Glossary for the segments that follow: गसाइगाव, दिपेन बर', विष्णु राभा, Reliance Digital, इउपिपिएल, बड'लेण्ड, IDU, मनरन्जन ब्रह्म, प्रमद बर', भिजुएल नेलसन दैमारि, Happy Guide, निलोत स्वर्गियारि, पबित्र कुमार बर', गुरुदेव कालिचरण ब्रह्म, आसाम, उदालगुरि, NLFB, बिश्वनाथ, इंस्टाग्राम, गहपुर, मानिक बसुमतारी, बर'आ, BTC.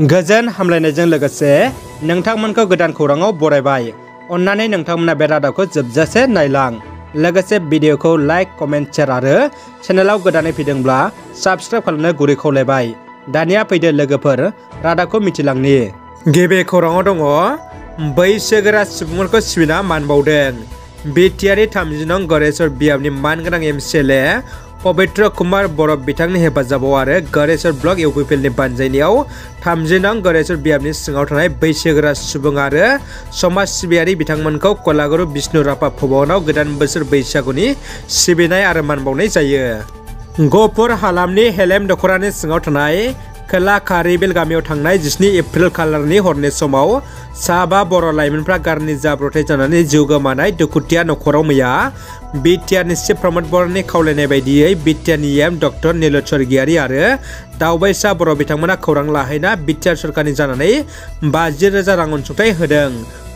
गोजोन हामलायनायजों लोगोसे नोंथांमोनखौ गोदान खौराङाव बरायबाय। अन्नानै नोंथांमोना बे रादाबखौ जोबजासे नायलां, लोगोसे भिडिअखौ लाइक, कमेन्ट, शेयार आरो चेनेलाव गोदानै फैदोंब्ला साबस्क्राइब खालामनो गुरै खावलायबाय। दानिया फैदो लोगोफोर रादाबखौ मिथिलांनि। गिबि खौराङाव दङ, बैसोगोरा सुबुंफोरखौ सिबिना मान बावदों। बिटिआरनि 30 नं गरेस्वर बियाबनि मानगोनां एमसेले पबित्र कुमार बर' बिथांनि हेफाजाबाव आरो गरेस्वर ब्लक इउपिपिएलनि बानजायनायाव 30 नं गरेस्वर बियाबनि सिङाव थानाय बैसोगोरा सुबुं आरो समाज सिबियारि बिथांमोनखौ कलागुरु विष्णु राभा भवनाव गोदान बोसोर बैसागुनि सिबिनाय आरो मान बावनाय जायो। गहपुर हालामनि हेलेम दखरानि सिङाव थानाय खोला कारिबिल गामियाव थांनाय 17 एप्रिल खालारनि हरनि समाव साबा बर' लाइमोनफ्रा गारनि जाब्रथाय जानानै जिउ गोमानाय दुखुथिया न'खराव मैया बिटिआरनि चिफ प्रमद बर'नि खावलायनाय बायदियै बिटिआरनि एम डक्टर निलोत स्वर्गियारि आरो दावबायसा बर' बिथांमोना खौरां लाहैना बिटिआर सरकारनि जानानै 50,000 रां अनसुंथाइ होदों।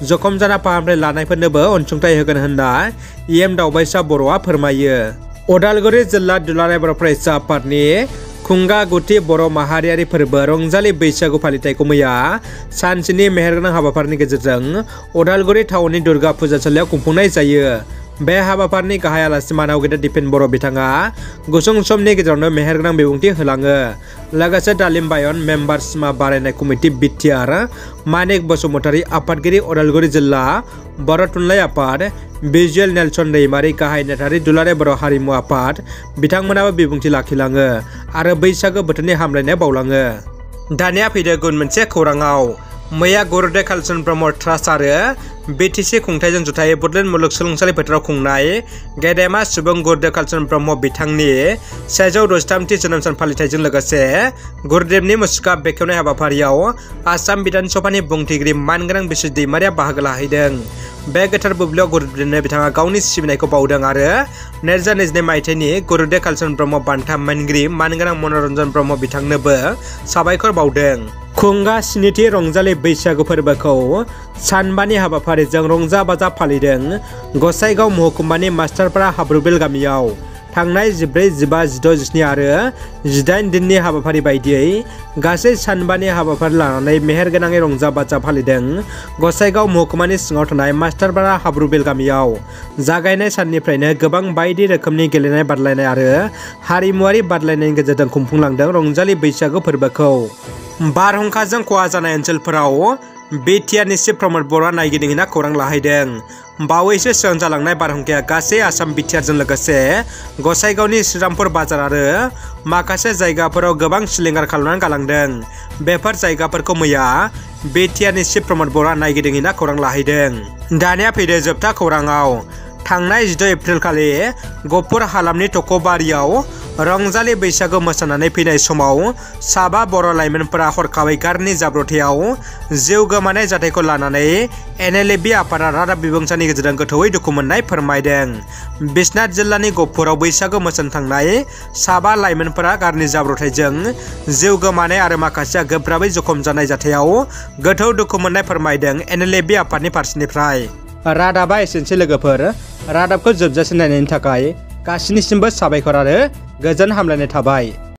जखम जाना फाहामथाय लानायफोरनोबो अनसुंथाइ होगोन होनना एम दावबायसा बर'आ फोरमायो। उदालगुरि जिल्ला दुलाराय बर' फरायसा आफादनि खुंगा गुथि बर' माहारियारि फोरबो रंजालि बैसागु फालिथायखौ मैया सानसेनि मेहेरगोनां हाबाफारिनि गेजेरजों उदालगुरि टाउननि दुर्गा फुजासालियाव खुंफुंनाय जायो। बे हाबाफारिनि गाहाय आलासि मानाव गेदेर दिपेन बर' बिथाङा गुसुं समनि गेजेरावनो मेहेरगोनां बिबुंथि होलाङो। लोगोसे दालिम बायन मेम्बार सिमा बारायनाय कमिटि बिटिआर, मानिक बसुमतारी आफादगिरि उदालगुरि जिल्ला बर' थुनलाइ आफाद, भिजुएल नेलसन दैमारि गाहाय नेथारि दुलाराय बर' हारिमु आफाद बिथांमोनाबो बिबुंथि लाखिलाङो आरो बैसागो बोथोरनि हामलायनाय बावलाङो। दानिया फैदो गुन मोनसे खौराङाव। मैया गुरुदेव कालिचरण ब्रह्म ट्रास्ट आरो BTC खुंथायजों जुथायै बड'लेण्ड मुलुगसोलोंसालि फोथाराव खुंनाय गेदेमा सुबुं गुरुदेव कालिचरण ब्रह्म बिथांनि 163 थि जोनोम सान फालिथायजों लोगोसे गुरुदेवनि मुसुखा बेखेवनाय हाबाफारियाव आसाम विधानसभानि बुंथिगिरि मानगोनां बिश्व दैमारिया बाहागो लाहैदों। बे गोथार बुब्लियाव गुरुदेवनो बिथाङा गावनि सिबिनायखौ बावदों आरो 2022 मायथाइनि गुरुदेव कालिचरण ब्रह्म बान्था मोनगिरि मानगोनां मनरन्जन ब्रह्म बिथांनोबो साबायखर बावदों। खुंगा 7 थि रंजालि बैसागु फोरबोखौ सानबानि हाबाफारिजों रंजा बाजा फालिदों गसाइगाव महकुमानि मास्टारपारा हाब्रुबिल गामियाव। थांनाय 14, 15, 16, 17 आरो 18 दिननि हाबाफारि बायदियै गासै सानबानि हाबाफारि लानानै मेहेरगोनाङै रंजा बाजा फालिदों गसाइगाव महकुमानि सिङाव थानाय मास्टारपारा हाब्रुबिल गामियाव। जागायनाय साननिफ्रायनो गोबां बायदि रोखोमनि गेलेनाय बादायलायनाय आरो हारिमुवारि बादायलायनायनि गेजेरजों खुंफुंलांदों रंजालि बैसागु फोरबोखौ। बारहुंखाजों खहा जानाय ओनसोलफोराव बिटिआरनि चिफ प्रमद बर'आ नायगिदिंहैना खौरां लाहैदों। बावैसो सिगां जालांनाय बारहुंखाया गासै आसाम बिटिआरजों लोगोसे गसाइगावनि श्रीरामपुर बाजार आरो माखासे जायगाफोराव गोबां सिलिंखार खालामनानै गालांदों। बेफोर जायगाफोरखौ मैया बिटिआरनि चिफ प्रमद बर'आ नायगिदिंहैना खौरां लाहैदों। दानिया फैदो जोबथा खौराङाव। थांनाय 16 एप्रिल खालि गहपुर हालामनि टक'बारियाव रंजालि बैसागु मोसानानै फैनाय समाव साबा बर' लाइमोनफोरा हरखाबै गारनि जाब्रथायाव जिउ गोमानाय जाथायखौ लानानै NLFB आफादा रादाब बिबुंसानि गेजेरजों गोथौयै दुखु मोननाय फोरमायदों। बिश्वनाथ जिल्लानि गहपुराव बैसागु मोसानो थांनाय साबा लाइमोनफोरा गारनि जाब्रथायजों जिउ गोमानाय आरो माखासेया गोब्राबै जखम जानाय जाथायाव गोथौ दुखु मोननाय फोरमायदों NLFB आफादनि फारसेनिफ्राय। रादाबा एसेनोसै लोगोफोर। रादाबखौ जोबजासिम नायनायनि थाखाय गासैनिसिमबो साबायखर आरो गोजोन हामलायनाय थाबाय।